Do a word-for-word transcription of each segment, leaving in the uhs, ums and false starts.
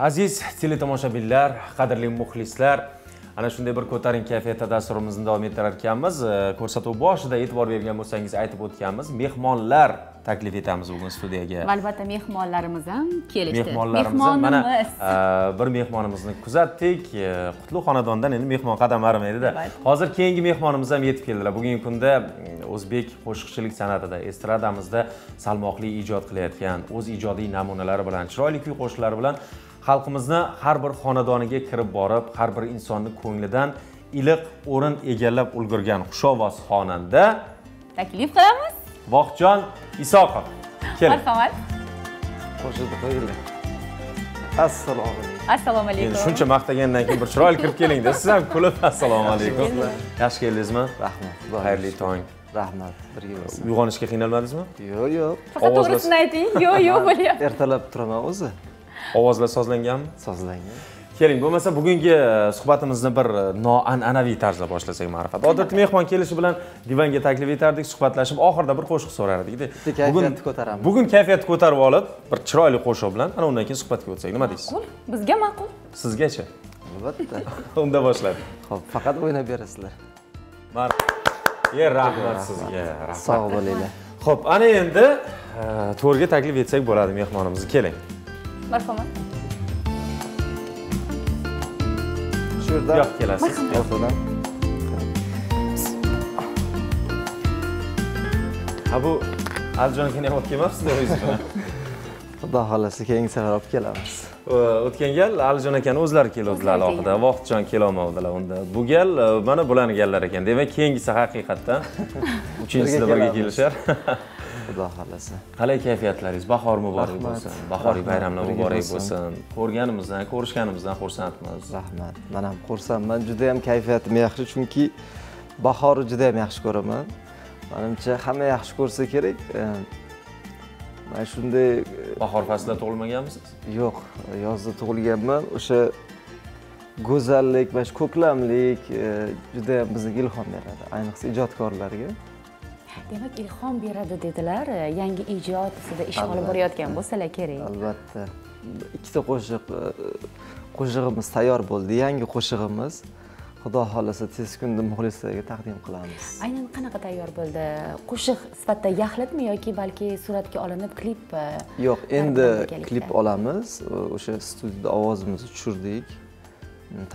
Aziz teletomashabinlar, qadrli muxlislar, ana shunday bir ko'tarin kayfiyatda dasturimizni davom ettirar ekanmiz. Ko'rsatuv boshida e'tibor bergan bo'lsangiz aytib o'tganmiz, mehmonlar taklif etamiz bugun studiyaga. Albatta mehmonlarimiz ham kelishdi. Mehmonlarimiz mana bir mehmonimizni kuzatdik. Qutli xonadondan endi mehmon qadam armaydi-da. Hozir keyingi mehmonimiz ham yetib keldilar. Bugungi kunda o'zbek qo'shiqchilik san'atida, estradamizda salmoqli ijod qilayotgan, o'z ijodiy namunalari bilan, chiroyli kuy-qo'shiqlari bilan xalqimizni har bir xonadoniga kirib borib, har bir insonni ko'nglidan iliq o'rin egallab ulgurgan xushovoz xonanda taklif qilamiz. Vohjon Isoqov. Marhamat. Qo'shildi, qo'yinglar. Assalomu alaykum. Assalomu alaykum. Endi shuncha maqtagandan keyin bir chiroyli kirib kelingda, siz ham kulib assalomu alaykum. Yaxshi keldingizmi? Rahmat. Xayrli tong. Rahmat. Birga bo'lsin. Uyg'onishga qiynalmadingizmi? Yo'q, yo'q. Faqat to'g'risini ayting. Yo'q, yo'q bo'lyapti. Ertalab turaman o'zi. Ovozlar sozlanganmi? Sozlangan. Keling, bo'lmasa bugungi suhbatimizni bir noan'anaviy tarzda boshlasak ma'rifat. Odatda mehmon kelishi bilan divanga taklif etardik, suhbatlashib, oxirida bir qo'shiq so'rardik-da. Bugun kayfiyatni ko'taramiz. Bugun kayfiyatni ko'tarib olib, bir chiroyli qo'shiq bilan ana undan keyin suhbatga o'tsak, nima deysiz? Ma'qul. Bizga ma'qul. Sizgacha? Albatta. Unda boshladik. Xo'p, faqat o'ynab berasizlar. Marhamat. Rahmat sizga. Sog' bo'linglar. Xo'p, ana endi to'rga taklif etsak bo'ladi mehmonimizni. Keling. Marhamat. Şurada. Yok gelesiz. Ortadan. Ha bu Alcan'ın hep gelmezsin de o yüzden. Daha halası ki insanlar hep gelmez. O'tgan yil Alijon akani o'zlari keladilar alohida, vaqtjon kelolmadilar unda. Bu gal mana bularni kellar ekan. Demak, keyingisi haqiqatan uchinchisida birga kelishar. Xudo xolasa. Qalay kayfiyatlaringiz? Bahor muborak bo'lsin. Bahoriy bayramlar muborak bo'lsin. Ko'rganimizdan, ko'rishganimizdan xursandmiz. Rahmat. Men ham xursandman. Juda ham kayfiyatim yaxshi chunki bahorni juda ham yaxshi ko'raman. Menimcha hamma yaxshi ko'rsa kerak. Mana shunday bahor faslida tug'ilmaganmisiz? Yo'q, yozda tug'ilganman. O'sha go'zallik va ko'klamlik juda ham bizga ilhom beradi, ayniqsa ijodkorlarga. Demak, ilhom beradi dedilar. Yangi ijod ustida ish olib borayotgan bo'lsalar kerak. Albatta. Ikkita qo'shiq qo'shig'imiz tayyor bo'ldi, yangi qo'shig'imiz. Xudo xolasa tez kunda muxlislarga taqdim qilamiz. Aynan qanaqa tayyor bo'ldi? Qo'shiq sifatida yaxlatmi yoki balki suratga olinib klip? Yo'q, endi klip olamiz. O'sha studiyada ovozimizni tushirdik.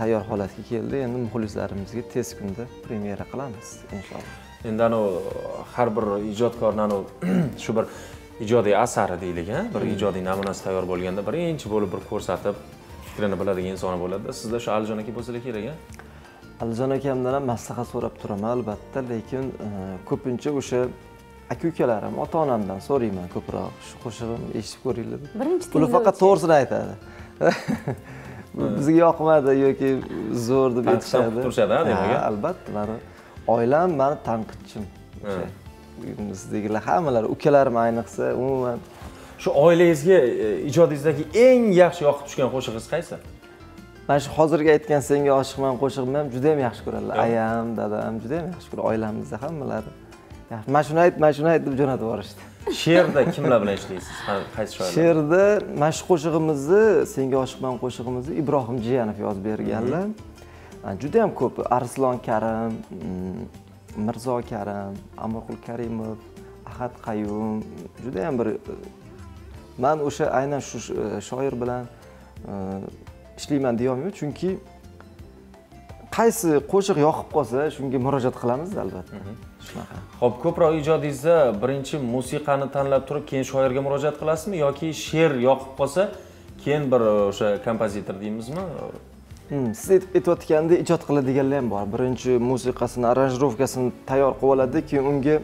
Tayyor holatga keldi. Endi muxlislarimizga tez kunda premyera qilamiz, inshaalloh. Endi ana har bir ijodkorning shu bir ijodiy asari deyilgan, bir ijodiy namunasi tayyor bo'lganda birinchi bo'lib bir ko'rsatib fikrini biladigan inson bo'ladi-da. Sizda shu Alijon aka bo'lsa kerak-a? Alijon akamdan ham maslahat so'rab turaman albatta, lekin ko'pincha o'sha aka-ukalarim, ota-onamdan so'rayman ko'proq. Shu qo'shig'imni eshitib ko'ringlar. Ular faqat to'g'risini aytadi. Bizga yoqmadi yoki zo'r deb aytishadi. Albatta, meni oilam meni tanqidchim. Uyimizdagilar hammalari, ukalarim ayniqsa, umuman shu oilangizga ijodingizdagi eng yaxshi yoqib tushgan qo'shig'ingiz qaysi? Mana shu hozirga aytgan senga oshiqman qo'shig'imni ham juda ham yaxshi ko'radilar. Ayam, dadam juda ham yaxshi ko'radi, oilamizda hammalari. Mana shuni ayt, mana shuni ayt deb jo'natib yuborishdi. She'rda kimlar bilan ishlaysiz? Qaysi shoirlar? She'rda mana shu qo'shig'imizni, senga oshiqman qo'shig'imizni Ibrohim Jiyanov yozib berganlar. Juda ham ko'p Arslon Karim, Mirzo Karim, Amirqul Karimov, Ahad Qayum, juda ham bir men o'sha aynan shu shoir bilan ishlayman deyolmayman chunki qaysi qo'shiq yoqib qolsa shunga murojaat qilamiz albatta. Shunaqa. Xo'p, ko'proq ijodingizda birinchi musiqani tanlab turib keyin shoirga murojaat qilasizmi yoki she'r yoqib qolsa keyin bir o'sha kompozitor deymizmi? Siz aytayotgandek ijod qiladiganlar ham bor. Birinchi musiqasini, aranjirovkasini tayyor qilib oladi, keyin unga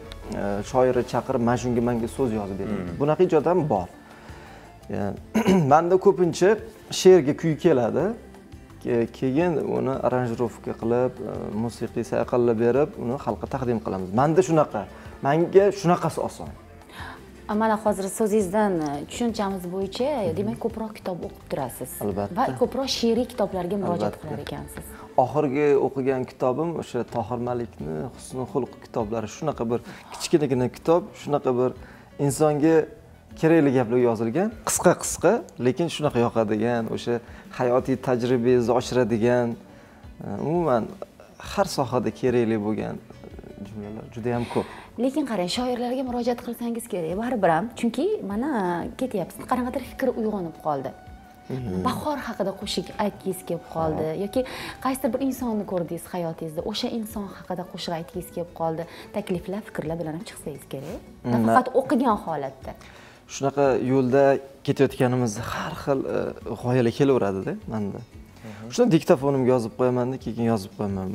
shoirni chaqirib mana shunga menga so'z yozib beradi. Bunaqa ijod ham bor. Menda ko'pincha she'rga kuy keladi, keyin uni aranjirovka qilib, musiqiy sayqallab berib, uni xalqqa taqdim qilamiz. Menda shunaqa, menga shunaqasi oson. Mana hozir so'zingizdan tushunchamiz bo'yicha, demak, ko'proq kitob o'qib turasiz va ko'proq she'riy kitoblarga murojaat qilar ekansiz. Oxirgi o'qigan kitobim o'sha Tohir Malikni Husnul xulq kitoblari, shunaqa bir kichkinagina kitob, shunaqa bir insonga kerakli gaplar yozilgan, qisqa qisqa, lekin shunaqa yoqadigan, o'sha hayotiy tajribangizni oshiradigan, umuman har sohada kerakli bo'lgan jumlalar juda ham ko'p. Lekin qarang, shoirlarga murojaat qilsangiz kerak, baribir ham, chunki mana ketyapsiz, qanaqadir fikr uyg'onib qoldi. Bahor haqida qo'shiq aytgingiz kelib qoldi yoki qaysidir bir insonni ko'rdingiz hayotingizda, o'sha inson haqida qo'shiq aytgingiz kelib qoldi. Takliflar, fikrlar bilan ham chiqsangiz kerak. Faqat o'qigan holatda. Shunaqa yo'lda ketayotganimiz har xil g'oyalar kelaveradi-da menda. Shuni diktofonimga yozib qo'yaman-da, keyin yozib qo'yaman.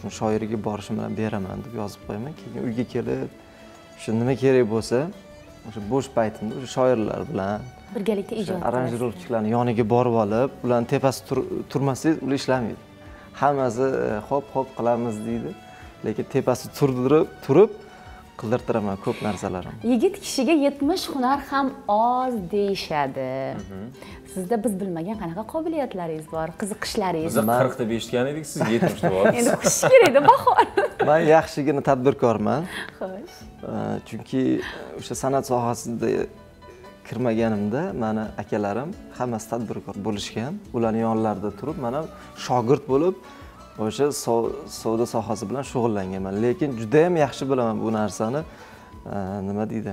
Shuni shoirga borishim bilan beraman deb yozib qo'yaman. Keyin uyga kelib, shu nima kerak bo'lsa, o'sha bo'sh paytimda o'sha shoirlar bilan birgalikda ijod aranjirovchilarning yoniga borib olib, ularni tepasi turmasangiz, ular ishlamaydi. Hammasi hop-hop qilamiz deydi, lekin tepasi turdirib, turib qildirtiraman ko'p narsalarimni. Yigit kishiga yetmish hunar ham oz deyshadi. Sizda biz bilmagan qanaqa qobiliyatlaringiz bor, qiziqishlaringiz bor. Biz qirq da eshitgan edik, siz yetmish da borsiz. Endi xush kerak-da, bahor. Men yaxshigina tadbirkorman. Xo'sh. Chunki o'sha san'at sohasida kirmaganimda meni akalarim hammasi tadbirkor bo'lishgan. Ularning yonlarida turib, men ham shogird bo'lib o'sha savdo sohasi bilan shug'ullanganman. Lekin juda ham yaxshi bilaman bu narsani. Nima deydi?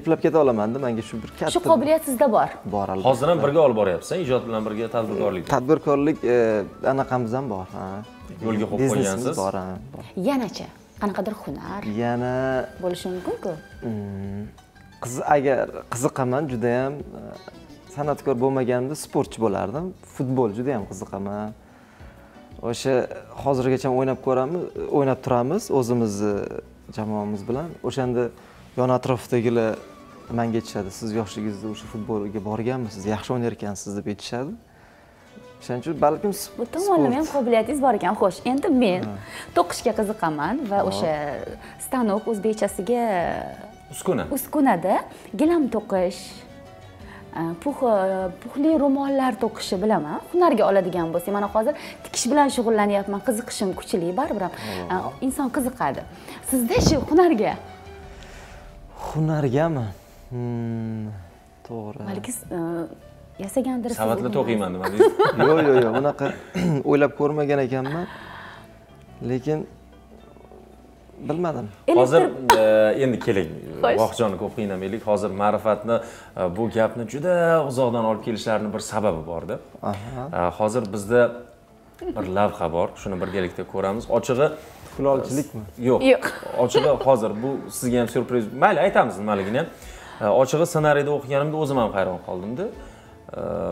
Eplab keta olaman-da, menga shu bir katta. Shu qobiliyat sizda bor. Bor albatta. Hozir ham birga olib boryapsan, ijod bilan birga tadbirkorlik. Tadbirkorlik anaqamiz ham bor, ha. Yo'lga qo'yib qo'ygansiz. Bor, bor. Yana-chi, qanaqadir hunar. Yana bo'lishi mumkin-ku. Qiz agar qiziqaman, juda ham san'atkor bo'lmaganimda sportchi bo'lardim. Futbol juda ham qiziqaman. O'sha hozirgacha o'ynab ko'ramiz, o'ynab turamiz o'zimizni jamoamiz bilan. O'shanda yon atrofdagilar menga aytishadi, siz yoshligingizda o'sha futbolga borganmisiz, yaxshi o'ynar ekansiz deb aytishadi. Shuning uchun balkim butun tomonlama ham qobiliyatingiz bor ekan. Xo'sh, endi men to'qishga qiziqaman va o'sha stanok o'zbekchasiga uskuna. Uskunada gilam to'qish, puxli ro'mollar to'qishni bilaman. Hunarga oladigan bo'lsam, mana hozir tikish bilan shug'ullanyapman, qiziqishim kuchli, baribir ham inson qiziqadi. Sizda-chi hunarga? Hunargami? To'g'ri. Balki yasagandirsiz. Savatla to'qiyman nima deysiz? Yo'q, yo'q, yo'q. Bunaqa o'ylab ko'rmagan ekanman. Lekin bilmadim. Hozir endi keling, vaqtjonni ko'p qiynamaylik. Hozir ma'rifatni bu gapni juda uzoqdan olib kelishlarining bir sababi bor-da. Hozir bizda bir lavha bor. Shuni birgalikda ko'ramiz. Ochig'i kulolchilikmi? Yo'q. Ochig'i hozir bu sizga ham sürpriz. Mayli aytamiz nimaligini ham. Ochig'i ssenariyda o'qiganimda o'zim ham hayron qoldim-da.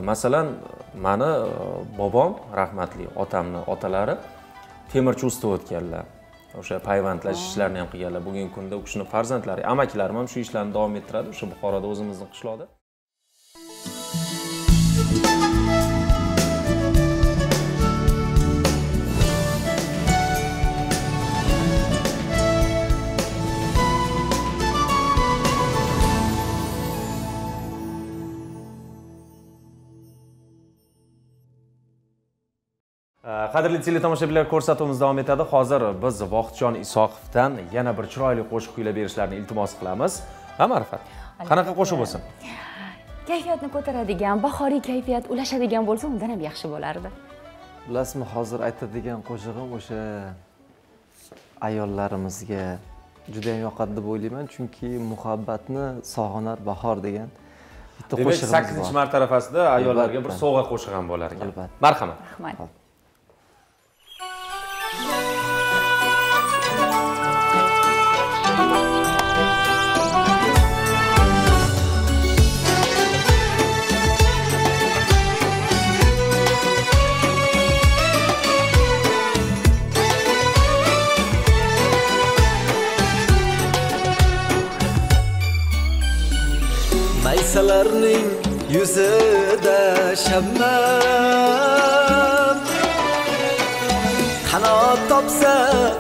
Masalan, meni bobom, rahmatli otamni otalari temirchi usta o'tganlar. O'sha payvandlash ishlarini ham qilganlar. Bugungi kunda u kishining farzandlari, amakilarim ham shu ishlarni davom ettiradi. O'sha Buxoroda o'zimizning qishloqda. Qadrli teletomoshabinlar, ko'rsatuvimiz davom etadi. Hozir biz Vohidjon Isoqovdan yana bir chiroyli qo'shiq kuylab berishlarini iltimos qilamiz. Ha, Ma'rifat. Qanaqa qo'shiq bo'lsin? Kayfiyatni ko'taradigan, bahoriy kayfiyat ulashadigan bo'lsa, undan ham yaxshi bo'lardi. Bilasizmi, hozir aytadigan qo'shig'im o'sha ayollarimizga juda ham yoqadi deb o'ylayman, chunki muhabbatni sog'inar bahor degan bitta qo'shig'imiz bor. sakkizinchi mart tarafasida ayollarga bir sovg'a qo'shig'i ham bo'lar ekan. Marhamat. Rahmat. Maysalarning yuzida shabnam, qanot topsa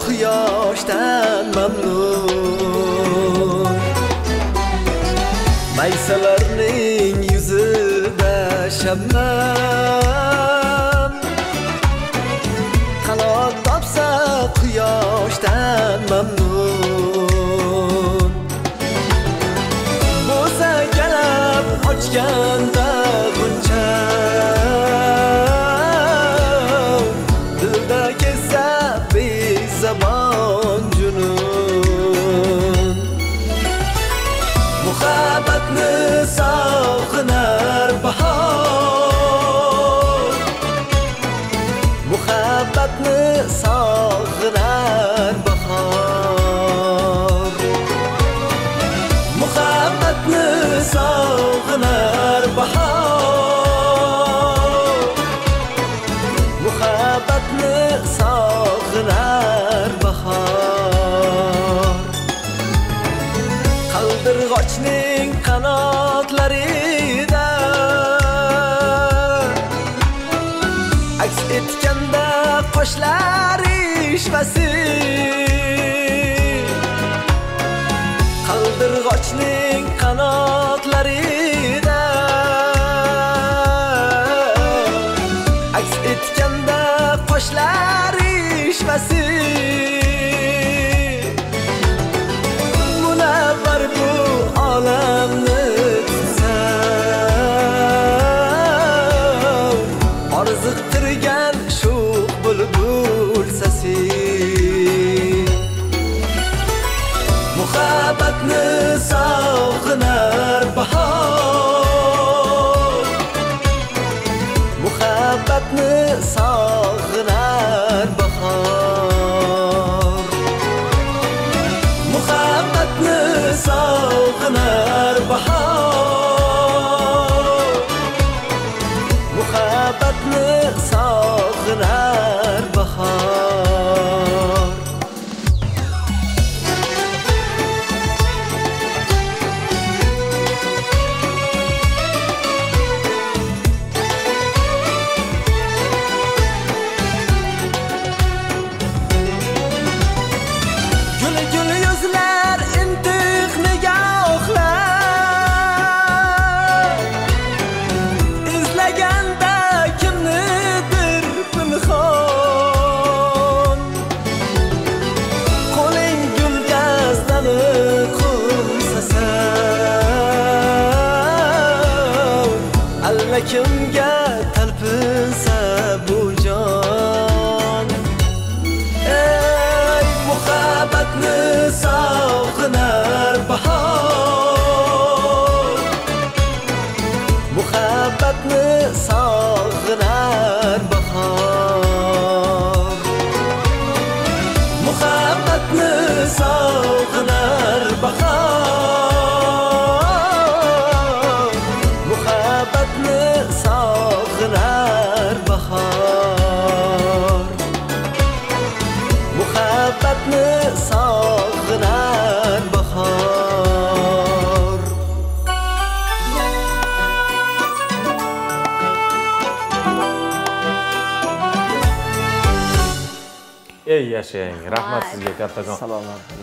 quyoshdan mamnun. Maysalarning yuzida shabnam, qanot topsa quyoshdan mamnun. Bo'sa ساغنار بحار محبتنا ساغنار بحار qaldirg'ochning qanotlarida aks etganda qoshlar ishvasi qaldirg'ochning qanotlarida aks etganda qoshlar ishvasi munavvar bu olamni tutsa orziqtirgan shu bulbul sasi muhabbatni sog'inar bahor muhabbatni sog'inar bahor muhabbatni sog'inar bahor muhabbatni sog'inar bahor. Kimga talpinsa bu jon ey muhabbatni sog'inar bahor muhabbatni sog'inar bahor muhabbatni sog'inar bahor sog'inar bahor muhabbatni sog'inar bahor. Ey yaşayang, rahmat sizga kattakon. Salomlar.